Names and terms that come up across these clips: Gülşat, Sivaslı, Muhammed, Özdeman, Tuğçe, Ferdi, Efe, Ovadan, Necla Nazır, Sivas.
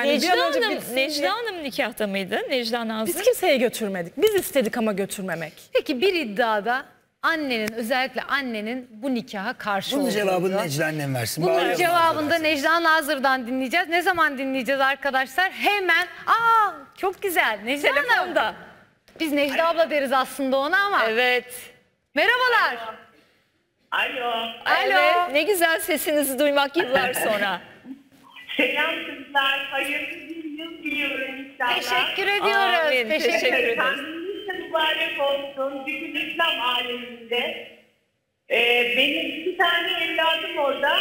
Necla Hanım nikahta mıydı? Necla Nazır. Biz kimseye götürmedik. Biz istedik ama götürmemek. Peki bir iddiada annenin, özellikle annenin bu nikaha karşı olduğu. Bunun cevabını Necla annem versin. Bunun cevabını da Necla Nazır'dan dinleyeceğiz. Ne zaman dinleyeceğiz arkadaşlar? Hemen. Aa, çok güzel. Necla Hanım da. Biz Necla abla deriz aslında ona ama. Evet. Merhabalar. Alo. Alo. Ne güzel sesinizi duymak yıllar sonra. Selam kızlar, hayırlı bir yıl diliyorum inşallah. Teşekkür ediyoruz. Amin, teşekkür ederiz. Kendinize mübarek olsun. Bütün İslam aleminde. Benim 2 tane evladım orada.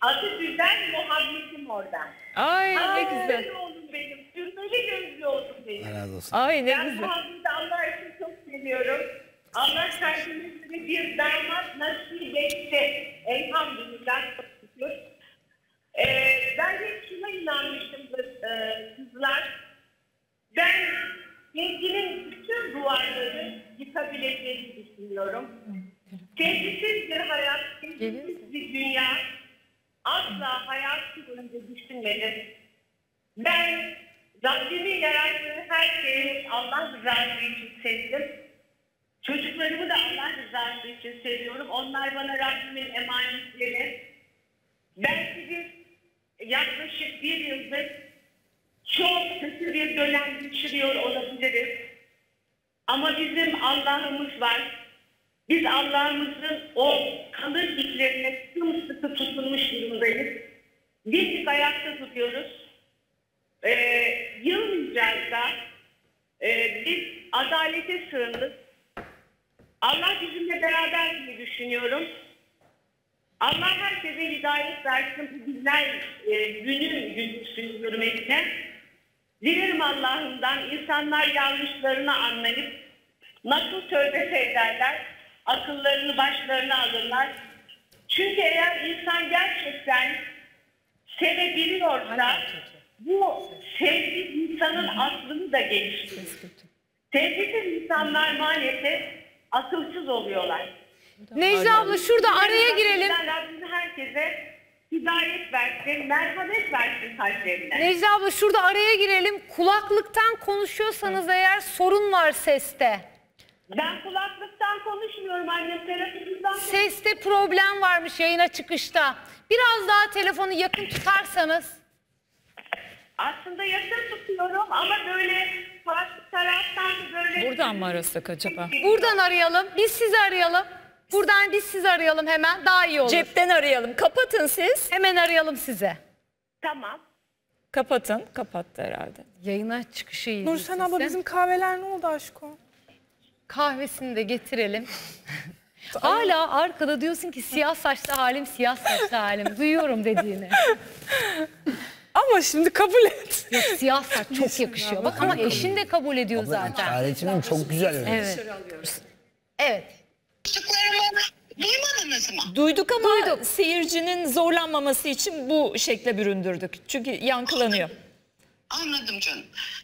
Adı güzel, Muhammed'im orada. Ay ne güzel. Öyle oldum benim. Sürmeli gözlü oldum benim. Helal olsun. Ay ne güzel. Ben Muhammed'i Allah için çok seviyorum. Allah karşımızda bir damat nasip etti. Elhamdülillah. Ben hep şuna inanmıştım kızlar, ben sevginin bütün duvarları yıkabileceğini düşünüyorum. Sevgisiz bir hayat, sevgisiz bir dünya asla hayatı boyunca düşünmedim. Ben Rabbimin yarattığı her şeyi Allah rızası için sevdim. Çocuklarımı da Allah rızası için seviyorum. Onlar bana Rabbimin emanetleri. Ben sizin yaklaşık 1 yıldır çok kötü bir dönem geçiriyor olabiliriz. Ama bizim Allah'ımız var. Biz Allah'ımızın o kalın iplerine sımsıkı tutulmuş durumdayız. Biz ayakta tutuyoruz. Yılmayacağız da biz adalete sığındık. Allah bizimle beraber gibi düşünüyorum. Allah herkese hidayet versin. Bizler günün gündüzünü görmekten. Dilerim Allah'ımdan insanlar yanlışlarını anlayıp nasıl tövbe ederler, akıllarını başlarına alırlar. Çünkü eğer insan gerçekten sevebiliyorsa bu sevgi insanın aklını da geliştirir. Sevgisiz insanlar maalesef akılsız oluyorlar. Necla abla şurada araya girelim. Herkese hidayet versin, merhamet versin kalplerinden. Necla abla şurada araya girelim. Kulaklıktan konuşuyorsanız eğer sorun var seste. Ben kulaklıktan konuşmuyorum annem. Telefonumdan. Seste problem varmış yayına çıkışta. Biraz daha telefonu yakın tutarsanız. Aslında yakın tutuyorum ama böyle farklı taraftan böyle. Buradan mı arasak acaba? Buradan arayalım. Biz sizi arayalım. Buradan biz sizi arayalım hemen. Daha iyi olur. Cepten arayalım. Kapatın siz. Hemen arayalım size. Tamam. Kapatın. Kapattı herhalde. Yayına çıkışı iyi. Nurşen abla bizim kahveler ne oldu aşkım? Kahvesini de getirelim. Hala arkada diyorsun ki siyah saçlı halim, siyah saçlı halim. Duyuyorum dediğini. Ama şimdi kabul et. Yok, siyah saç çok yakışıyor. Bak ama eşin de kabul ediyor zaten. Çareçinin çok güzel öyle. Evet. Evet. Duymadınız mı? Duyduk ama duyduk. Seyircinin zorlanmaması için bu şekle büründürdük. Çünkü yankılanıyor. Anladım canım.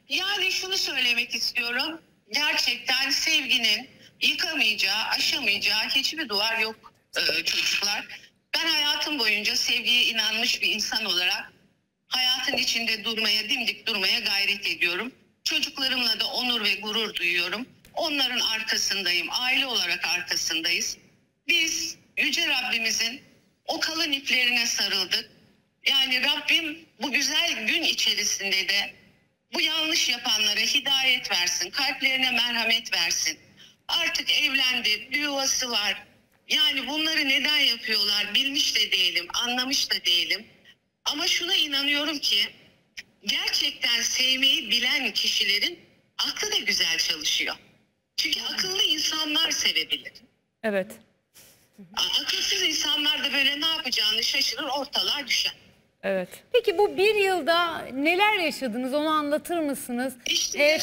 Yani şunu söylemek istiyorum. Gerçekten sevginin yıkamayacağı, aşamayacağı hiçbir duvar yok çocuklar. Ben hayatım boyunca sevgiye inanmış bir insan olarak hayatın içinde durmaya, dimdik durmaya gayret ediyorum. Çocuklarımla da onur ve gurur duyuyorum. Onların arkasındayım. Aile olarak arkasındayız. Biz Yüce Rabbimizin o kalın iplerine sarıldık. Yani Rabbim bu güzel gün içerisinde de bu yanlış yapanlara hidayet versin. Kalplerine merhamet versin. Artık evlendi, bir yuvası var. Yani bunları neden yapıyorlar bilmiş de değilim, anlamış da değilim. Ama şuna inanıyorum ki gerçekten sevmeyi bilen kişilerin aklı da güzel çalışıyor. Çünkü akıllı insanlar sevebilir. Evet. Akılsız insanlar da böyle ne yapacağını şaşırır, ortalığa düşer. Evet. Peki bu 1 yılda neler yaşadınız onu anlatır mısınız? İşte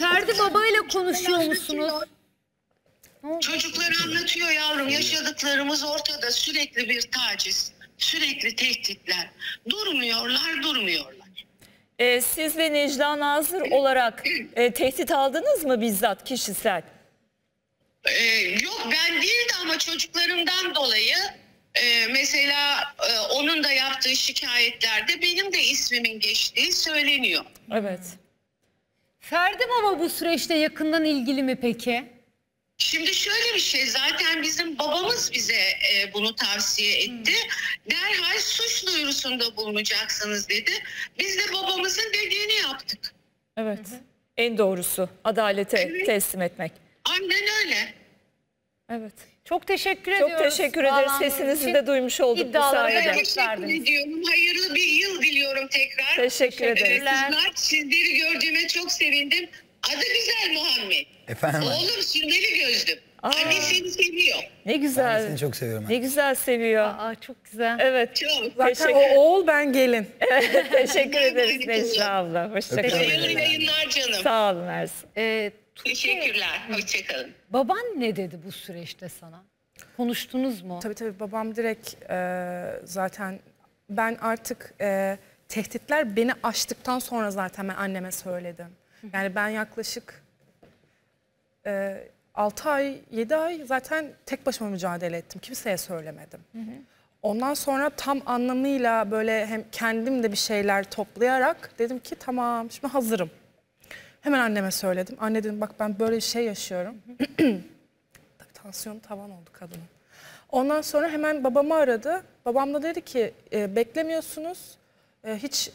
Ferdi babayla konuşuyor musunuz? Çocukları anlatıyor yavrum, yaşadıklarımız ortada, sürekli bir taciz, sürekli tehditler. Durmuyorlar. Siz de Necla Nazır olarak tehdit aldınız mı bizzat kişisel? Yok ben değildi ama çocuklarımdan dolayı Mesela onun da yaptığı şikayetlerde benim de ismimin geçtiği söyleniyor. Evet. Ferdi baba bu süreçte yakından ilgili mi peki? Şimdi şöyle bir şey, zaten bizim babamız bize bunu tavsiye etti. Derhal suç duyurusunda bulunacaksınız dedi. Biz de babamızın dediğini yaptık. Evet. Hı-hı. En doğrusu adalete teslim etmek. Aynen öyle. Evet. Çok teşekkür ediyoruz. Çok teşekkür ederiz. Sesinizi de duymuş olduk bu sayede. Ben teşekkür ediyorum. Hayırlı bir yıl diliyorum tekrar. Teşekkür ederiz. Sizleri gördüğüme çok sevindim. Adı güzel Muhammed. Efendim? Oğlum sürmeli gözlüm. Anne seni seviyor. Ne güzel. Ben seni çok seviyorum. Ne güzel seviyor. Çok güzel. Evet. Çok. Zaten o oğul, ben gelin. Teşekkür ederiz Necla abla. Hoşçakalın. İyi yayınlar canım. Sağ olun Ersin. Teşekkürler. Hoşçakalın. Baban ne dedi bu süreçte sana? Konuştunuz mu? Tabii tabii, babam direkt zaten ben artık tehditler beni aştıktan sonra zaten ben anneme söyledim. Yani ben yaklaşık 6 ay 7 ay zaten tek başıma mücadele ettim. Kimseye söylemedim. Ondan sonra tam anlamıyla böyle hem kendim de bir şeyler toplayarak dedim ki tamam şimdi hazırım. Hemen anneme söyledim. Anne dedim bak ben böyle bir şey yaşıyorum. Tansiyonu tavan oldu kadının. Ondan sonra hemen babamı aradı. Babam da dedi ki beklemiyorsunuz. Hiç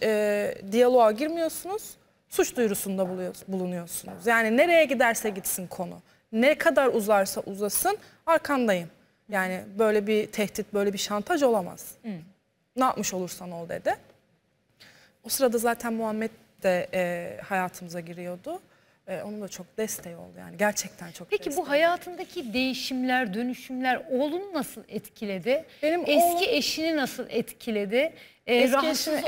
diyaloğa girmiyorsunuz. Suç duyurusunda bulunuyorsunuz. Yani nereye giderse gitsin konu. Ne kadar uzarsa uzasın arkandayım. Yani böyle bir tehdit, böyle bir şantaj olamaz. Ne yapmış olursan ol dedi. O sırada zaten Muhammed de hayatımıza giriyordu. Onun da çok desteği oldu yani, gerçekten çok. Peki bu hayatındaki değişimler, dönüşümler oğlunu nasıl etkiledi? Benim eşini nasıl etkiledi? Eski eşini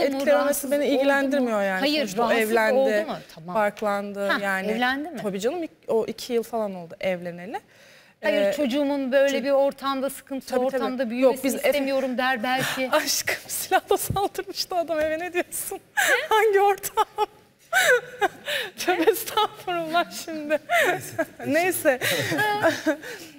etkilemesi beni ilgilendirmiyor yani. Hayır, rahatsız evlendi, parklandı yani. Evlendi mi? Tabii canım, o 2 yıl falan oldu evleneli. Hayır, çocuğumun böyle bir ortamda ortamda büyümesini istemiyorum der belki. Aşkım silahla saldırmıştı adam eve, ne diyorsun? Hangi ortam? Tövbe estağfurullah şimdi. Neyse.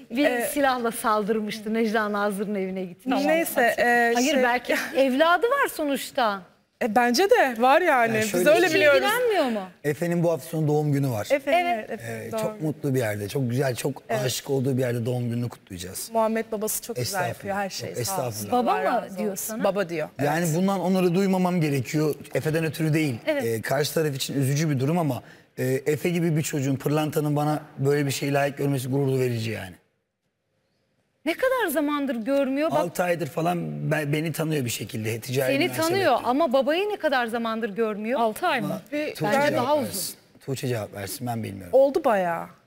Bir silahla saldırmıştı, Necla Nazır'ın evine gitti. Neyse. Hayır belki evladı var sonuçta. Bence de var yani. Biz öyle biliyoruz. İlgilenmiyor mu? Efe'nin bu hafta sonu doğum günü var. Efe çok mutlu bir yerde, çok güzel, çok aşık olduğu bir yerde doğum gününü kutlayacağız. Muhammed babası çok güzel yapıyor her şeyi. Estağfurullah. Baba mı diyor sana? Baba diyor. Yani bundan onları duymamam gerekiyor. Efe'den ötürü değil. Karşı taraf için üzücü bir durum ama Efe gibi bir çocuğun, pırlantanın bana böyle bir şey layık görmesi gurur verici yani. Ne kadar zamandır görmüyor? 6 aydır falan beni tanıyor bir şekilde. Seni tanıyor ama babayı ne kadar zamandır görmüyor? 6 ay mı? Tuğçe cevap versin. Ben bilmiyorum. Oldu bayağı.